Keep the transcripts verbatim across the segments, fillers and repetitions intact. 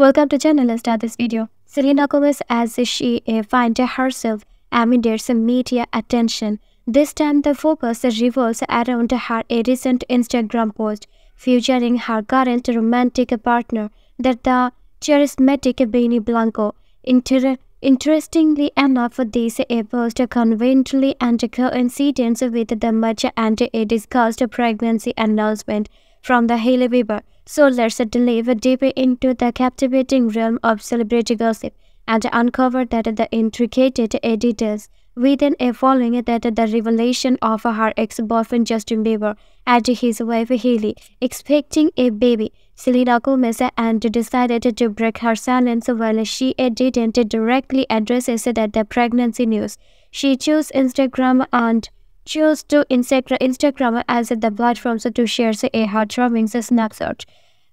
Welcome to Journalist. At this video, Selena Gomez as she finds herself amid some media attention. This time the focus revolves around her recent Instagram post featuring her current romantic partner, that the charismatic Benny Blanco. Inter Interestingly enough, this post conveniently and coincidence with the much and discussed pregnancy announcement from the Hailey Bieber. So let's delve deeper into the captivating realm of celebrity gossip and uncover that the intricate details within a following that the revelation of her ex-boyfriend Justin Bieber and his wife Hailey expecting a baby. Selena Gomez and decided to break her silence while she didn't directly address that the pregnancy news. She chose Instagram and chose to Instagram as the platform to share a heartwarming snapshot,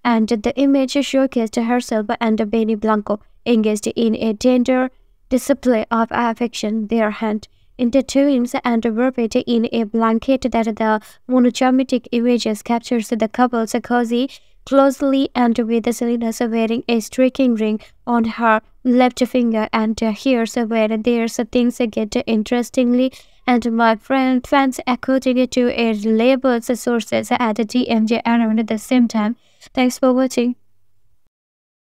and the image showcased herself and Benny Blanco engaged in a tender display of affection, their hand intertwined and wrapped in a blanket. That the monochromatic images captures the couple's cozy closely, and with Selena wearing a striking ring on her left finger. And here's where there's things get interestingly, and my friend fans, according to a reliable sources at T M J around the same time. Thanks for watching.